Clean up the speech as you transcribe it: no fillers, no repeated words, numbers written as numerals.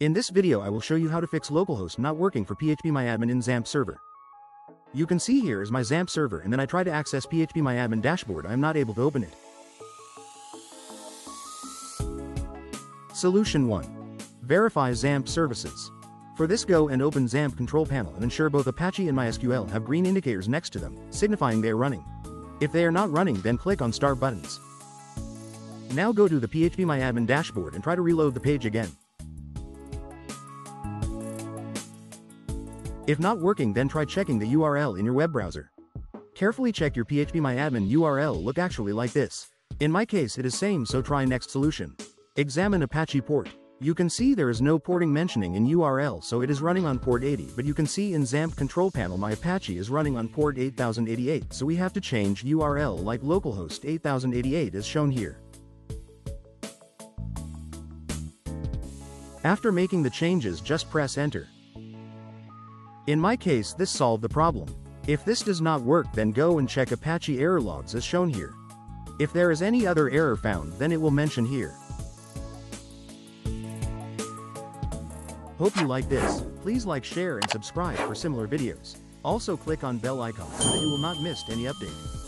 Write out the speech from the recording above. In this video I will show you how to fix localhost not working for phpMyAdmin in XAMPP server. You can see here is my XAMPP server, and then I try to access phpMyAdmin dashboard. I am not able to open it. Solution 1. Verify XAMPP services. For this, go and open XAMPP control panel and ensure both Apache and MySQL have green indicators next to them, signifying they are running. If they are not running, then click on star buttons. Now go to the phpMyAdmin dashboard and try to reload the page again. If not working, then try checking the URL in your web browser. Carefully check your phpMyAdmin URL look actually like this. In my case it is same, so try next solution. Examine Apache port. You can see there is no porting mentioning in URL, so it is running on port 80, but you can see in XAMPP control panel my Apache is running on port 8088, so we have to change URL like localhost 8088 as shown here. After making the changes, just press enter. In my case this solved the problem. If this does not work, then go and check Apache error logs as shown here. If there is any other error found, then it will mention here. Hope you like this. Please like, share and subscribe for similar videos. Also click on bell icon so that you will not miss any update.